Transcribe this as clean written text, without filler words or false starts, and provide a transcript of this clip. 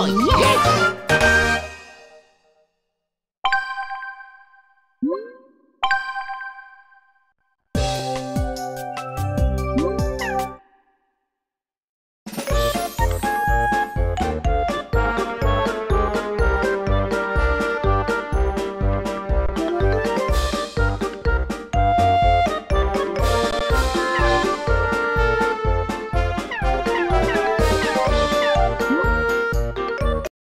Oh, yeah!